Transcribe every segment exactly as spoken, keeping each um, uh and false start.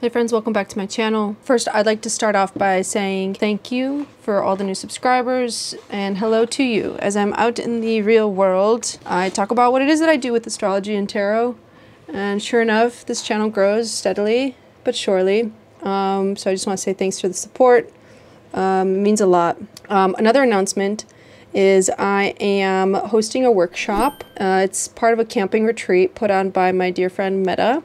Hey friends, welcome back to my channel. First, I'd like to start off by saying thank you for all the new subscribers and hello to you. As I'm out in the real world, I talk about what it is that I do with astrology and tarot. And sure enough, this channel grows steadily but surely. Um, so I just want to say thanks for the support. Um, it means a lot. Um, another announcement is I am hosting a workshop. Uh, it's part of a camping retreat put on by my dear friend Metta.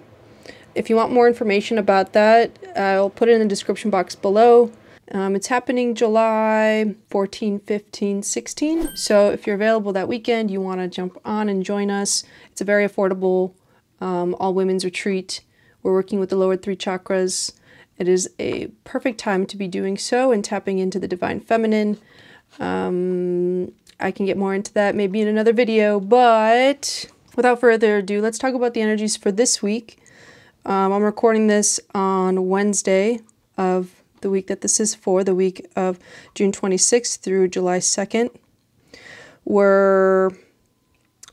If you want more information about that, I'll put it in the description box below. Um, it's happening July fourteenth, fifteenth, sixteenth. So if you're available that weekend, you want to jump on and join us. It's a very affordable um, all-women's retreat. We're working with the lower three chakras. It is a perfect time to be doing so and tapping into the divine feminine. Um, I can get more into that maybe in another video, but without further ado, let's talk about the energies for this week. Um, I'm recording this on Wednesday of the week that this is for, the week of June twenty-sixth through July second. We're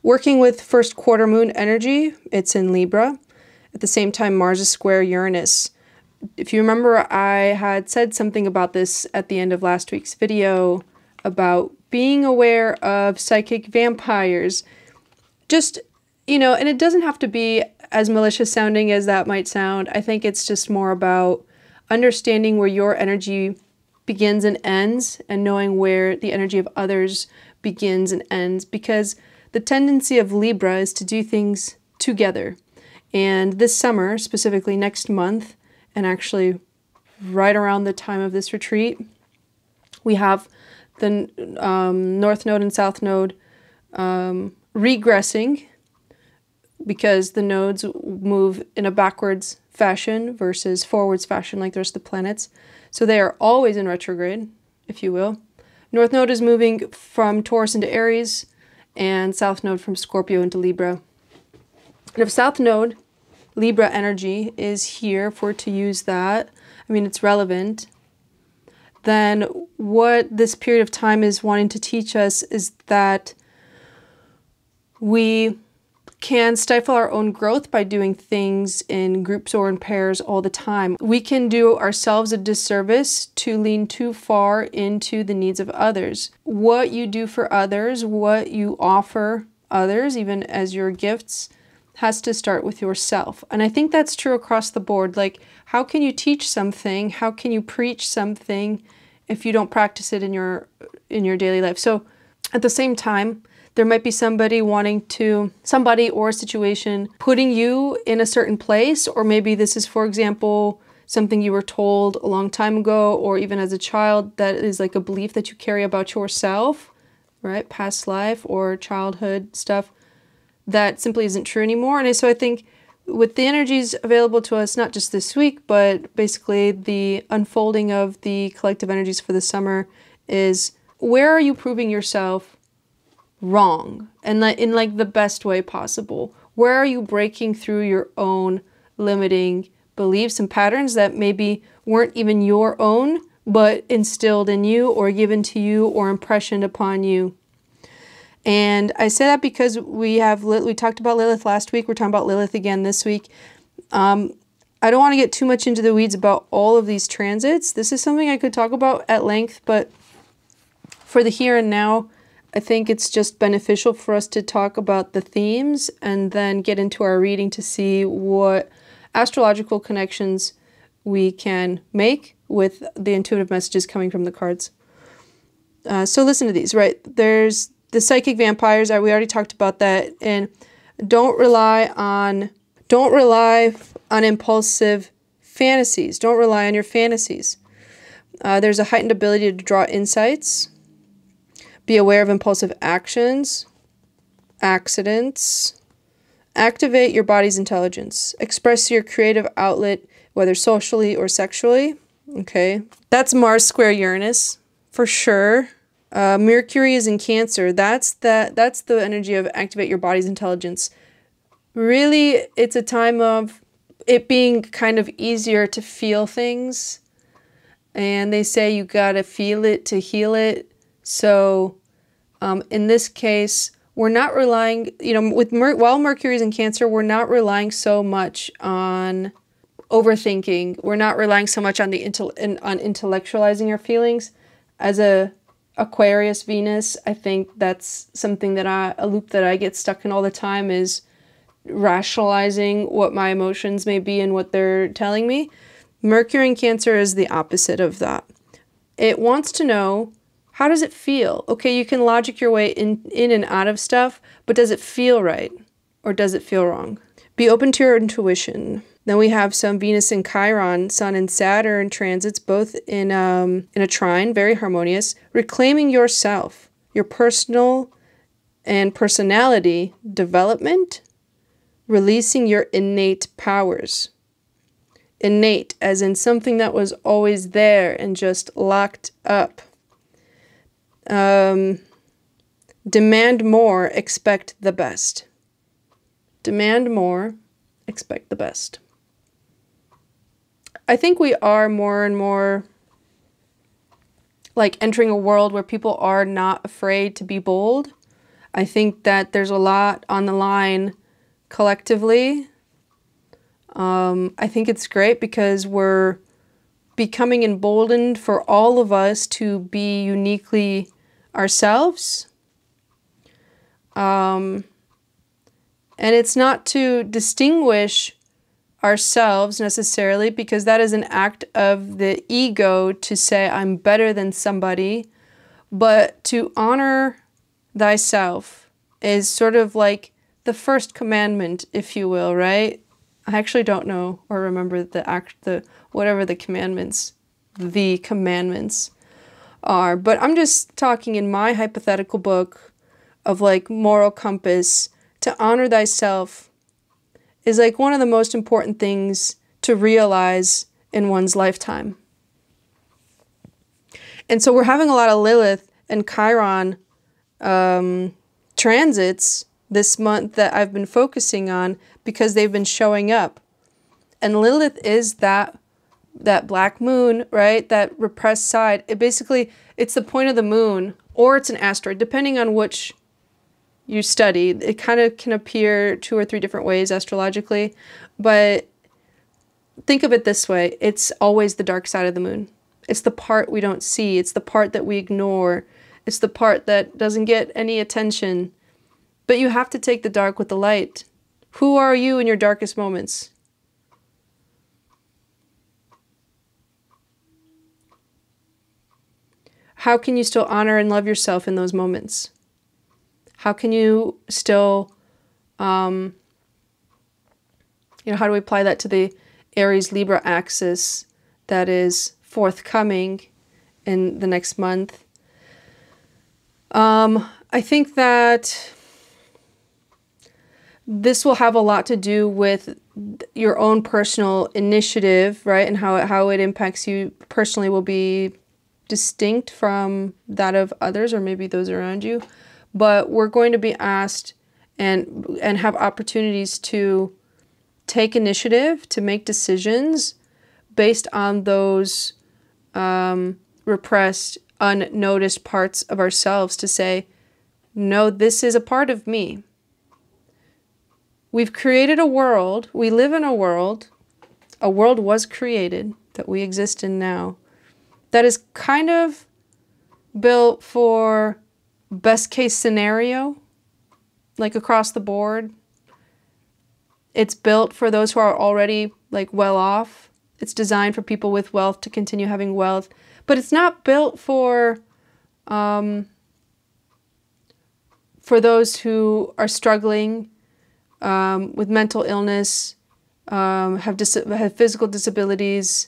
working with first quarter moon energy. It's in Libra. At the same time, Mars is square Uranus. If you remember, I had said something about this at the end of last week's video about being aware of psychic vampires. Just, you know, and it doesn't have to be as malicious sounding as that might sound. I think it's just more about understanding where your energy begins and ends and knowing where the energy of others begins and ends, because the tendency of Libra is to do things together. And this summer, specifically next month, and actually right around the time of this retreat, we have the um, North Node and South Node um, regressing, because the nodes move in a backwards fashion versus forwards fashion like the rest of the planets. So they are always in retrograde, if you will. North Node is moving from Taurus into Aries, and South Node from Scorpio into Libra. And if South Node, Libra energy, is here, if we're to use that, I mean, it's relevant, then what this period of time is wanting to teach us is that we can stifle our own growth by doing things in groups or in pairs all the time. We can do ourselves a disservice to lean too far into the needs of others. What you do for others, what you offer others, even as your gifts, has to start with yourself. And I think that's true across the board. Like, how can you teach something? How can you preach something if you don't practice it in your in your daily life? So at the same time, there might be somebody wanting to, somebody or a situation putting you in a certain place, or maybe this is, for example, something you were told a long time ago, or even as a child, that is like a belief that you carry about yourself, right? Past life or childhood stuff that simply isn't true anymore. And so I think with the energies available to us, not just this week, but basically the unfolding of the collective energies for the summer is, where are you proving yourself wrong, and in like the best way possible? Where are you breaking through your own limiting beliefs and patterns that maybe weren't even your own, but instilled in you or given to you or impressioned upon you? And I say that because we have we talked about Lilith last week. We're talking about Lilith again this week. Um, I don't want to get too much into the weeds about all of these transits. This is something I could talk about at length, but for the here and now, I think it's just beneficial for us to talk about the themes and then get into our reading to see what astrological connections we can make with the intuitive messages coming from the cards. Uh, so listen to these, right? There's the psychic vampires. We already talked about that. And don't rely on, don't rely on impulsive fantasies. Don't rely on your fantasies. Uh, there's a heightened ability to draw insights. Be aware of impulsive actions, accidents. Activate your body's intelligence. Express your creative outlet, whether socially or sexually. Okay, that's Mars square Uranus for sure. Uh, Mercury is in Cancer. That's that. That's the energy of activate your body's intelligence. Really, it's a time of it being kind of easier to feel things, and they say you gotta feel it to heal it. So. Um, in this case, we're not relying, you know, with Mer while Mercury's in Cancer, we're not relying so much on overthinking. We're not relying so much on the intel in, on intellectualizing our feelings. As a Aquarius Venus, I think that's something that I, a loop that I get stuck in all the time, is rationalizing what my emotions may be and what they're telling me. Mercury in Cancer is the opposite of that. It wants to know, how does it feel? Okay, you can logic your way in, in and out of stuff, but does it feel right or does it feel wrong? Be open to your intuition. Then we have some Venus and Chiron, Sun and Saturn transits, both in, um, in a trine, very harmonious. Reclaiming yourself, your personal and personality development, releasing your innate powers. Innate, as in something that was always there and just locked up. Um, demand more, expect the best. Demand more, expect the best. I think we are more and more like entering a world where people are not afraid to be bold. I think that there's a lot on the line collectively. Um, I think it's great because we're becoming emboldened for all of us to be uniquely ourselves. Um, and it's not to distinguish ourselves necessarily, because that is an act of the ego to say I'm better than somebody, but to honor thyself is sort of like the first commandment, if you will, right? I actually don't know or remember the act, the whatever the commandments, the commandments are. But I'm just talking in my hypothetical book of like moral compass. To honor thyself is like one of the most important things to realize in one's lifetime. And so we're having a lot of Lilith and Chiron um, transits this month that I've been focusing on, because they've been showing up. And Lilith is that that black moon, right? That repressed side. It basically, it's the point of the moon, or it's an asteroid, depending on which you study. It kind of can appear two or three different ways astrologically, but think of it this way. It's always the dark side of the moon. It's the part we don't see. It's the part that we ignore. It's the part that doesn't get any attention. But you have to take the dark with the light. Who are you in your darkest moments? How can you still honor and love yourself in those moments? How can you still, um, you know, how do we apply that to the Aries Libra axis that is forthcoming in the next month? Um, I think that this will have a lot to do with your own personal initiative, right? And how it, how it impacts you personally will be distinct from that of others, or maybe those around you. But we're going to be asked and, and have opportunities to take initiative, to make decisions based on those um, repressed, unnoticed parts of ourselves, to say, no, this is a part of me. We've created a world, we live in a world, a world was created that we exist in now, that is kind of built for best case scenario, like across the board. It's built for those who are already like well off. It's designed for people with wealth to continue having wealth, but it's not built for, um, for those who are struggling Um, with mental illness, um, have, dis have physical disabilities,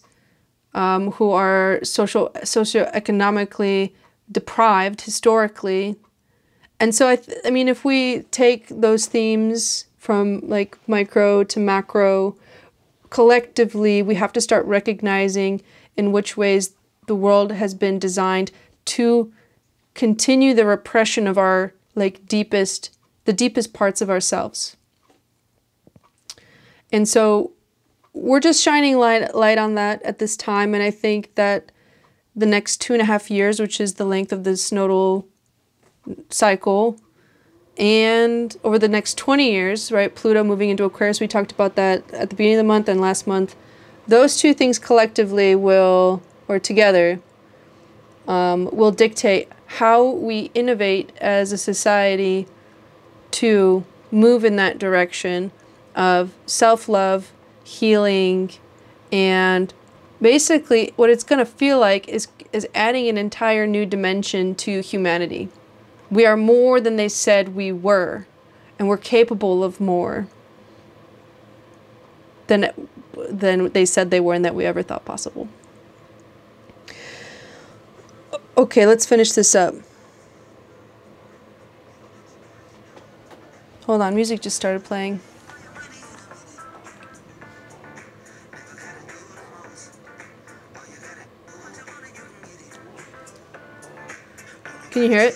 um, who are social, socioeconomically deprived historically. And so, I, th I mean, if we take those themes from like micro to macro, collectively, we have to start recognizing in which ways the world has been designed to continue the repression of our like deepest, the deepest parts of ourselves. And so we're just shining light, light on that at this time. And I think that the next two and a half years, which is the length of this nodal cycle, and over the next twenty years, right, Pluto moving into Aquarius, we talked about that at the beginning of the month and last month, Those two things collectively will, or together, um, will dictate how we innovate as a society to move in that direction of self-love, healing, and basically what it's going to feel like is, is adding an entire new dimension to humanity. We are more than they said we were, and we're capable of more than, than they said they were and that we ever thought possible. Okay, let's finish this up. Hold on, music just started playing. Can you hear it?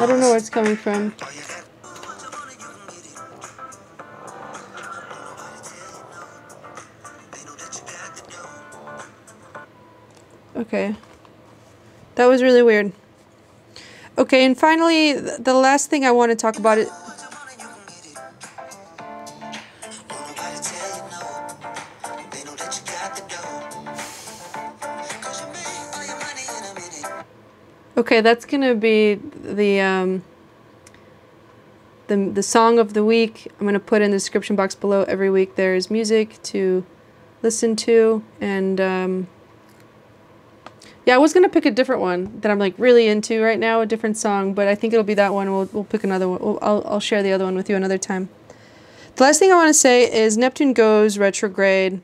I don't know where it's coming from. Okay, that was really weird. Okay, and finally, the last thing I want to talk about it. Okay, that's gonna be the um, the the song of the week. I'm gonna put in the description box below every week. There's music to listen to, and. Um, Yeah, I was going to pick a different one that I'm like really into right now, a different song, but I think it'll be that one. We'll, we'll pick another one. We'll, I'll, I'll share the other one with you another time. The last thing I want to say is Neptune goes retrograde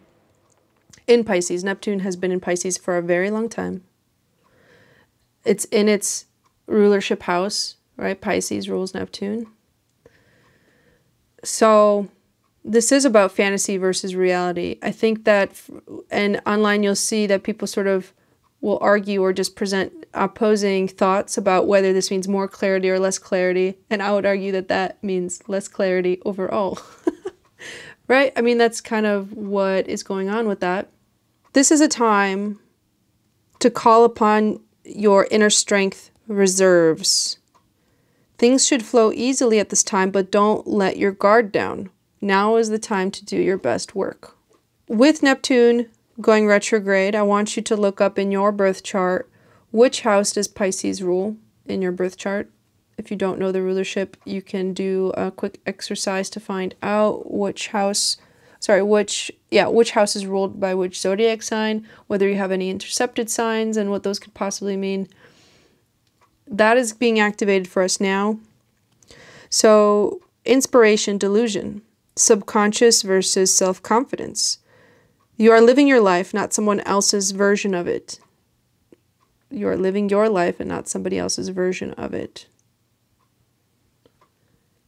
in Pisces. Neptune has been in Pisces for a very long time. It's in its rulership house, right? Pisces rules Neptune. So this is about fantasy versus reality. I think that, and online you'll see that people sort of will argue or just present opposing thoughts about whether this means more clarity or less clarity. And I would argue that that means less clarity overall, right? I mean, that's kind of what is going on with that. This is a time to call upon your inner strength reserves. Things should flow easily at this time, but don't let your guard down. Now is the time to do your best work. With Neptune going retrograde, I want you to look up in your birth chart, which house does Pisces rule in your birth chart? If you don't know the rulership, you can do a quick exercise to find out which house, sorry, which, yeah, which house is ruled by which zodiac sign, whether you have any intercepted signs and what those could possibly mean. That is being activated for us now. So inspiration, delusion, subconscious versus self-confidence. You are living your life, not someone else's version of it. You are living your life and not somebody else's version of it.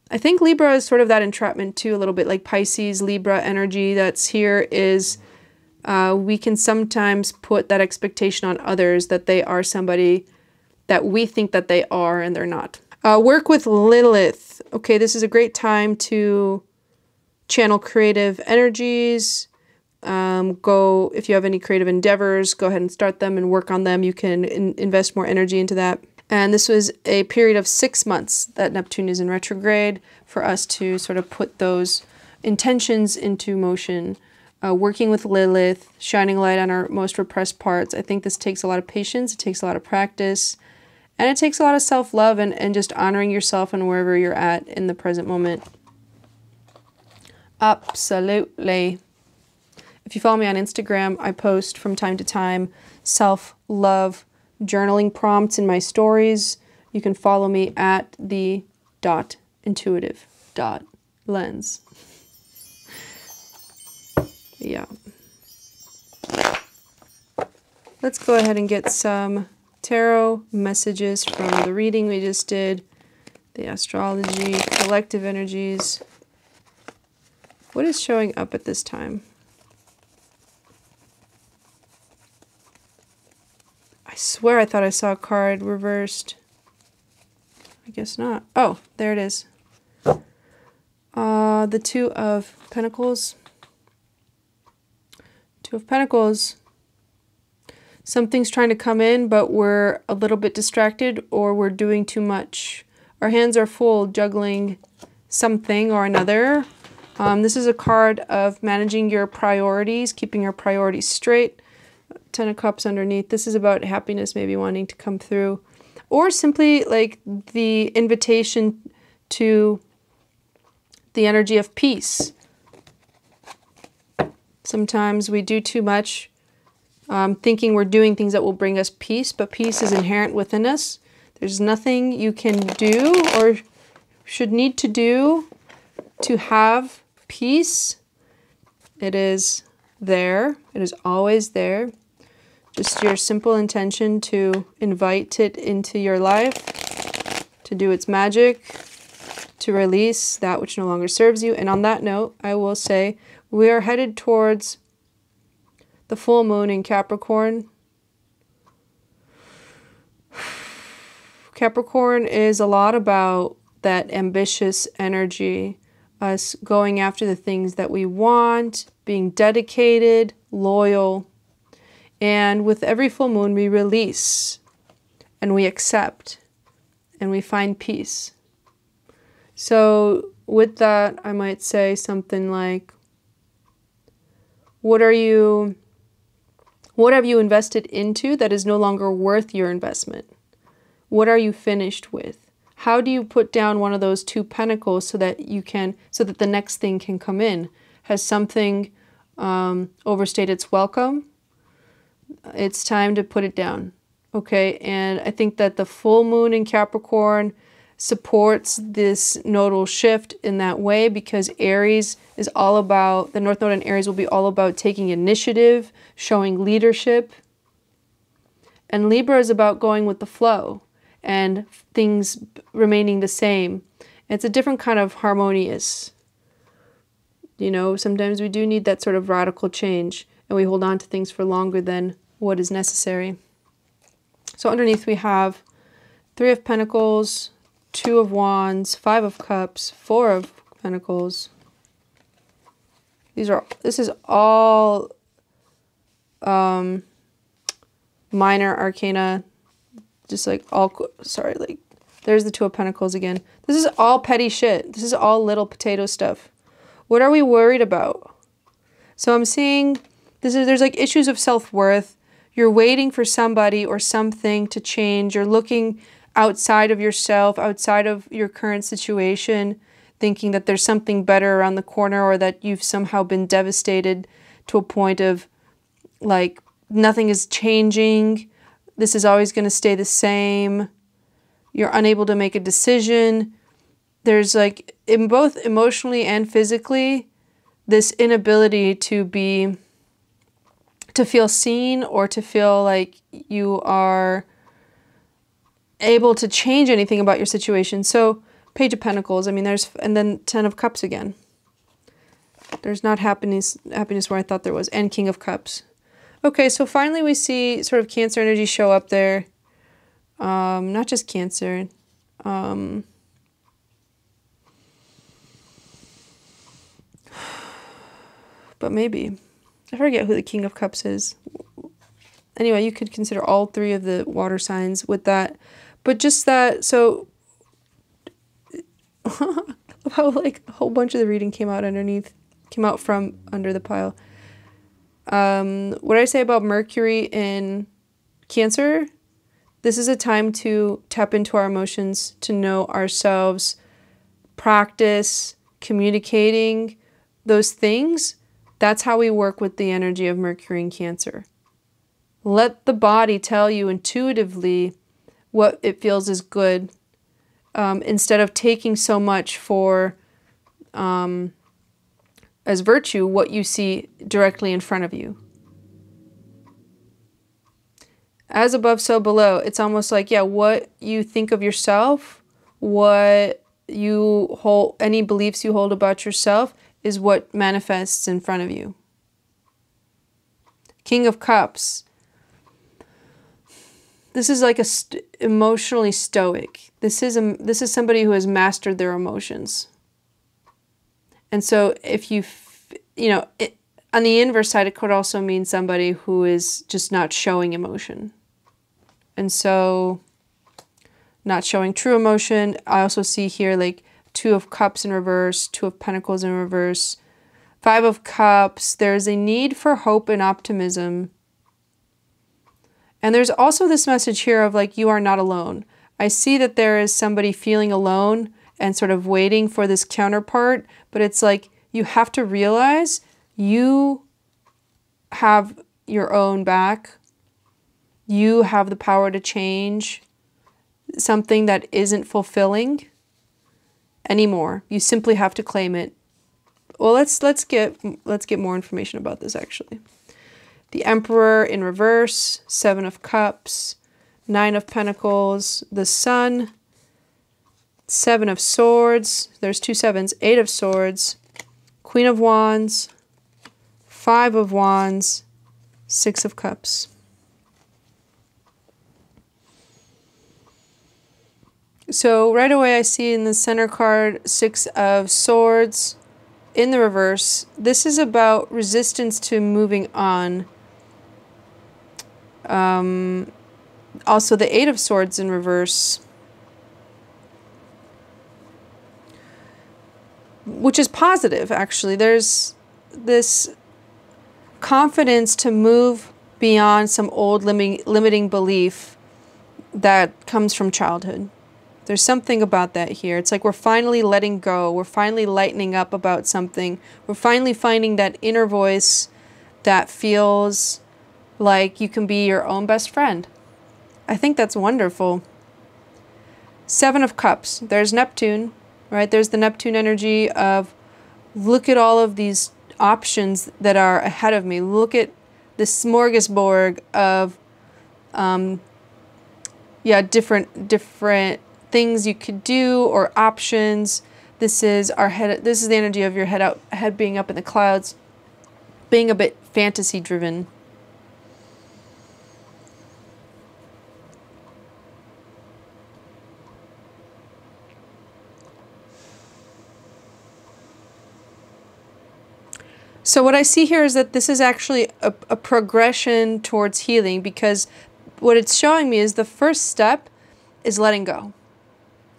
I think Libra is sort of that entrapment too, a little bit like Pisces, Libra energy that's here is uh, we can sometimes put that expectation on others that they are somebody that we think that they are and they're not. Uh, work with Lilith. Okay, this is a great time to channel creative energies. Um, go, if you have any creative endeavors, go ahead and start them and work on them. You can in invest more energy into that. And this was a period of six months that Neptune is in retrograde for us to sort of put those intentions into motion. Uh, working with Lilith, shining light on our most repressed parts. I think this takes a lot of patience, it takes a lot of practice, and it takes a lot of self-love and, and just honoring yourself and wherever you're at in the present moment. Absolutely. If you follow me on Instagram, I post from time to time self-love journaling prompts in my stories. You can follow me at the dot intuitive dot lens. Yeah. Let's go ahead and get some tarot messages from the reading we just did, the astrology, collective energies. What is showing up at this time? I swear I thought I saw a card reversed. I guess not. Oh, there it is. Uh, the Two of Pentacles. Two of Pentacles. Something's trying to come in, but we're a little bit distracted or we're doing too much. Our hands are full juggling something or another. Um, this is a card of managing your priorities, keeping your priorities straight. Ten of Cups underneath. This is about happiness maybe wanting to come through. Or simply like the invitation to the energy of peace. Sometimes we do too much um, thinking we're doing things that will bring us peace, but peace is inherent within us. There's nothing you can do or should need to do to have peace. It is there. It is always there. Just your simple intention to invite it into your life, to do its magic, to release that which no longer serves you. And on that note, I will say we are headed towards the full moon in Capricorn. Capricorn is a lot about that ambitious energy, us going after the things that we want, being dedicated, loyal. And with every full moon, we release and we accept and we find peace. So with that, I might say something like, what are you, what have you invested into that is no longer worth your investment? What are you finished with? How do you put down one of those two pentacles so that you can, so that the next thing can come in? Has something um, overstayed its welcome? It's time to put it down, okay? And I think that the full moon in Capricorn supports this nodal shift in that way, because Aries is all about, the North Node in Aries will be all about taking initiative, showing leadership. And Libra is about going with the flow and things remaining the same. It's a different kind of harmonious. You know, sometimes we do need that sort of radical change, and we hold on to things for longer than what is necessary. So underneath we have Three of Pentacles, Two of Wands, Five of Cups, Four of Pentacles. These are, this is all um, minor arcana, just like all, sorry, like there's the Two of Pentacles again. This is all petty shit. This is all little potato stuff. What are we worried about? So I'm seeing this is, there's like issues of self-worth. You're waiting for somebody or something to change. You're looking outside of yourself, outside of your current situation, thinking that there's something better around the corner, or that you've somehow been devastated to a point of like nothing is changing. This is always going to stay the same. You're unable to make a decision. There's like, in both emotionally and physically, this inability to be, to feel seen, or to feel like you are able to change anything about your situation. So Page of Pentacles, I mean, there's, and then Ten of Cups again. There's not happiness, happiness where I thought there was, and King of Cups. Okay, so finally we see sort of Cancer energy show up there. Um, not just Cancer. Um, but maybe. I forget who the King of Cups is. Anyway, you could consider all three of the water signs with that. But just that, so... how, like, a whole bunch of the reading came out underneath, came out from under the pile. Um, what did I say about Mercury in Cancer? This is a time to tap into our emotions, to know ourselves, practice communicating those things. That's how we work with the energy of Mercury in Cancer. Let the body tell you intuitively what it feels is good, um, instead of taking so much for, um, as virtue, what you see directly in front of you. As above, so below. It's almost like, yeah, what you think of yourself, what you hold, any beliefs you hold about yourself is what manifests in front of you. King of Cups. This is like a st- emotionally stoic. This is a, this is somebody who has mastered their emotions. And so if you, you know, it, On the inverse side, it could also mean somebody who is just not showing emotion. And so not showing true emotion. I also see here like Two of Cups in reverse, Two of Pentacles in reverse, Five of Cups. There's a need for hope and optimism. And there's also this message here of like, you are not alone. I see that there is somebody feeling alone and sort of waiting for this counterpart, but it's like, you have to realize you have your own back. You have the power to change something that isn't fulfilling anymore. You simply have to claim it. Well, let's let's get let's get more information about this actually. The Emperor in reverse, Seven of Cups, Nine of Pentacles, the Sun, Seven of Swords, there's two sevens, Eight of Swords, Queen of Wands, Five of Wands, Six of Cups. So right away I see in the center card, Six of Swords in the reverse. This is about resistance to moving on. Um, also the Eight of Swords in reverse, which is positive actually. There's this confidence to move beyond some old limiting, limiting belief that comes from childhood. There's something about that here. It's like we're finally letting go. We're finally lightening up about something. We're finally finding that inner voice that feels like you can be your own best friend. I think that's wonderful. Seven of Cups. There's Neptune, right? There's the Neptune energy of look at all of these options that are ahead of me. Look at the smorgasbord of, um, yeah, different, different, things you could do or options. This is our head. This is the energy of your head out, head being up in the clouds, being a bit fantasy driven. So what I see here is that this is actually a, a progression towards healing, because what it's showing me is the first step is letting go.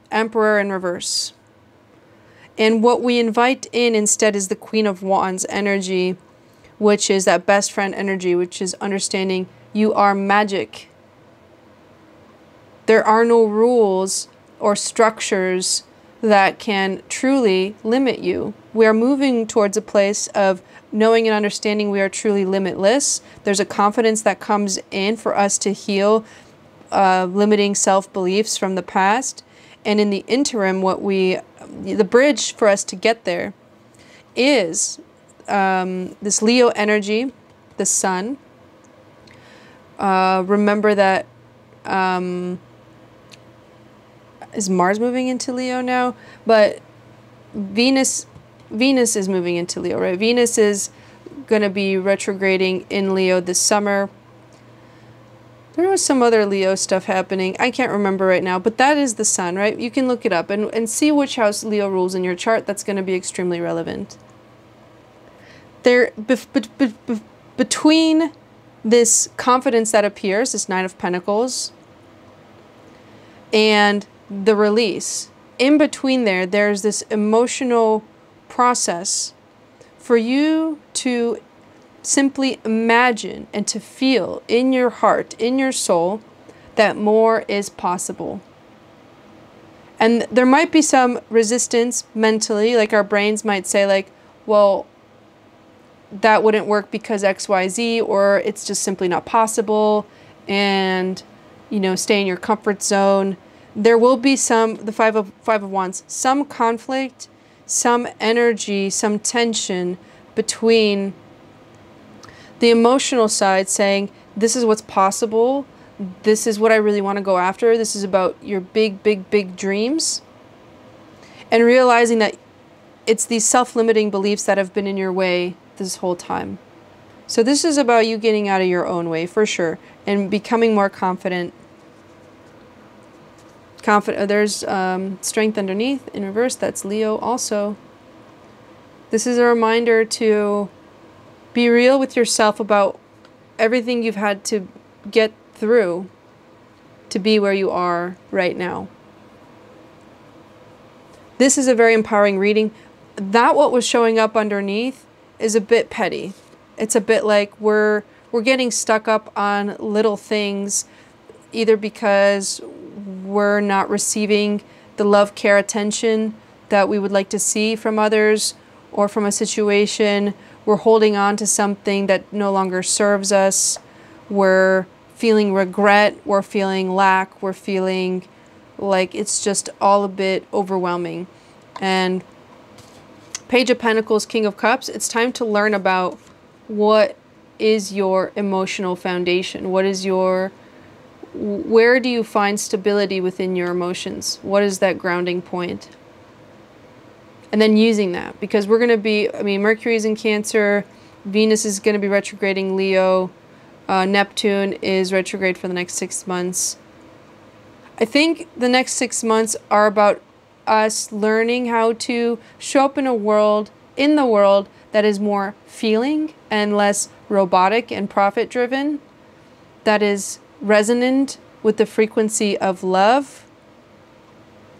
Emperor in reverse. And what we invite in instead is the Queen of Wands energy, which is that best friend energy, which is understanding you are magic. There are no rules or structures that can truly limit you. We are moving towards a place of knowing and understanding we are truly limitless. There's a confidence that comes in for us to heal uh, limiting self-beliefs from the past. And in the interim, what we, the bridge for us to get there is um, this Leo energy, the Sun. Uh, remember that, um, is Mars moving into Leo now? But Venus, Venus is moving into Leo, right? Venus is going to be retrograding in Leo this summer. There was some other Leo stuff happening. I can't remember right now, but that is the Sun, right? You can look it up and, and see which house Leo rules in your chart. That's going to be extremely relevant. There, bef, bef, bef, bef, between this confidence that appears, this Nine of Pentacles, and the release, in between there, there's this emotional process for you to simply imagine and to feel in your heart, in your soul, that more is possible. And there might be some resistance mentally, like our brains might say like, well, that wouldn't work because X, Y, Z, or it's just simply not possible, and, you know, stay in your comfort zone. There will be some, the Five of, Five of Wands, some conflict, some energy, some tension between the emotional side saying, this is what's possible. This is what I really want to go after. This is about your big, big, big dreams. And realizing that it's these self-limiting beliefs that have been in your way this whole time. So this is about you getting out of your own way for sure and becoming more confident. Confident. There's um, strength underneath in reverse. That's Leo also. This is a reminder to Be real with yourself about everything you've had to get through to be where you are right now. This is a very empowering reading. That what was showing up underneath is a bit petty. It's a bit like we're we're getting stuck up on little things, either because we're not receiving the love, care, attention that we would like to see from others or from a situation. We're holding on to something that no longer serves us. We're feeling regret. We're feeling lack. We're feeling like it's just all a bit overwhelming. And Page of Pentacles, King of Cups, it's time to learn about what is your emotional foundation. What is your, where do you find stability within your emotions? What is that grounding point? And then using that, because we're going to be, I mean, Mercury is in Cancer, Venus is going to be retrograding Leo, uh, Neptune is retrograde for the next six months. I think the next six months are about us learning how to show up in a world, in the world, that is more feeling and less robotic and profit driven, that is resonant with the frequency of love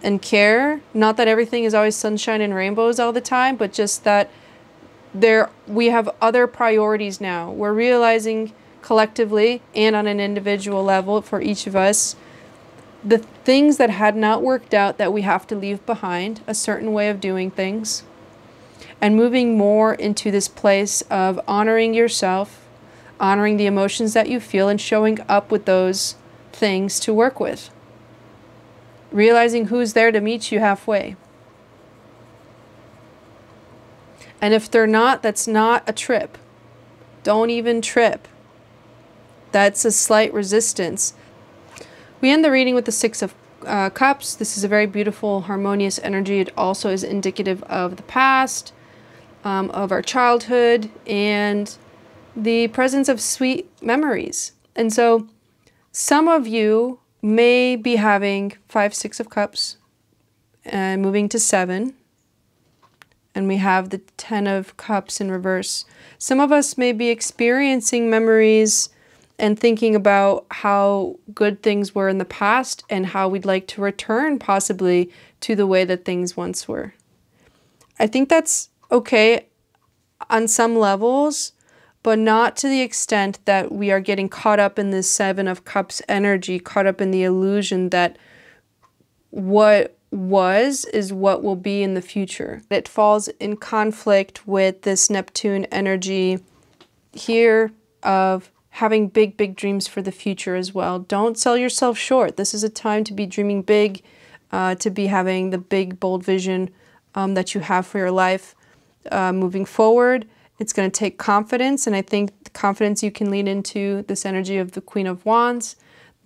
and care. Not that everything is always sunshine and rainbows all the time, but just that there we have other priorities now. We're realizing collectively and on an individual level for each of us the things that had not worked out that we have to leave behind, a certain way of doing things, and moving more into this place of honoring yourself, honoring the emotions that you feel, and showing up with those things to work with. Realizing who's there to meet you halfway. And if they're not, that's not a trip. Don't even trip. That's a slight resistance. We end the reading with the Six of uh, Cups. This is a very beautiful, harmonious energy. It also is indicative of the past, um, of our childhood, and the presence of sweet memories. And so some of you may be having five, six of cups and moving to seven. And we have the ten of cups in reverse. Some of us may be experiencing memories and thinking about how good things were in the past and how we'd like to return possibly to the way that things once were. I think that's okay on some levels, but not to the extent that we are getting caught up in this Seven of Cups energy, caught up in the illusion that what was is what will be in the future. It falls in conflict with this Neptune energy here of having big, big dreams for the future as well. Don't sell yourself short. This is a time to be dreaming big, uh, to be having the big, bold vision um, that you have for your life uh, moving forward. It's going to take confidence, and I think the confidence you can lean into this energy of the Queen of Wands.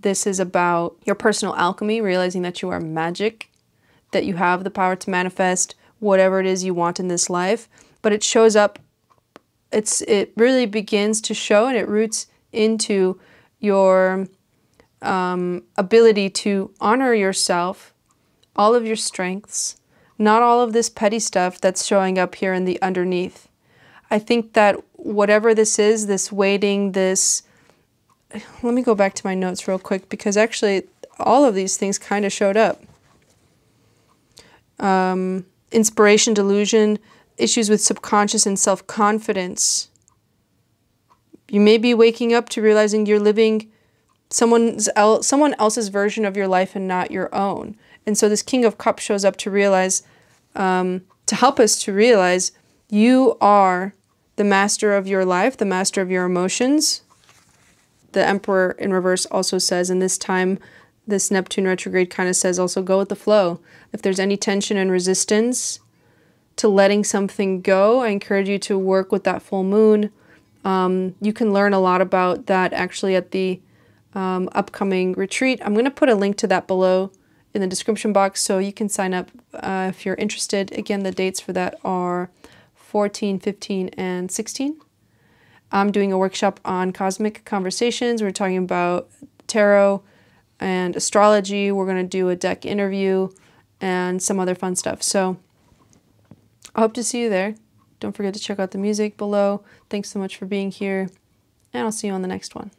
This is about your personal alchemy, realizing that you are magic, that you have the power to manifest whatever it is you want in this life. But it shows up, it's, it really begins to show, and it roots into your um, ability to honor yourself, all of your strengths, not all of this petty stuff that's showing up here in the underneath. I think that whatever this is, this waiting, this, let me go back to my notes real quick, because actually all of these things kind of showed up. Um, inspiration, delusion, issues with subconscious and self-confidence. You may be waking up to realizing you're living someone's el someone else's version of your life and not your own. And so this King of Cups shows up to realize, um, to help us to realize you are the master of your life, the master of your emotions. The Emperor in reverse also says, and this time, this Neptune retrograde kind of says also go with the flow. If there's any tension and resistance to letting something go, I encourage you to work with that full moon. Um, you can learn a lot about that actually at the um, upcoming retreat. I'm going to put a link to that below in the description box so you can sign up uh, if you're interested. Again, the dates for that are fourteen, fifteen, and sixteen. I'm doing a workshop on cosmic conversations. We're talking about tarot and astrology. We're going to do a deck interview and some other fun stuff. So I hope to see you there. Don't forget to check out the music below. Thanks so much for being here, and I'll see you on the next one.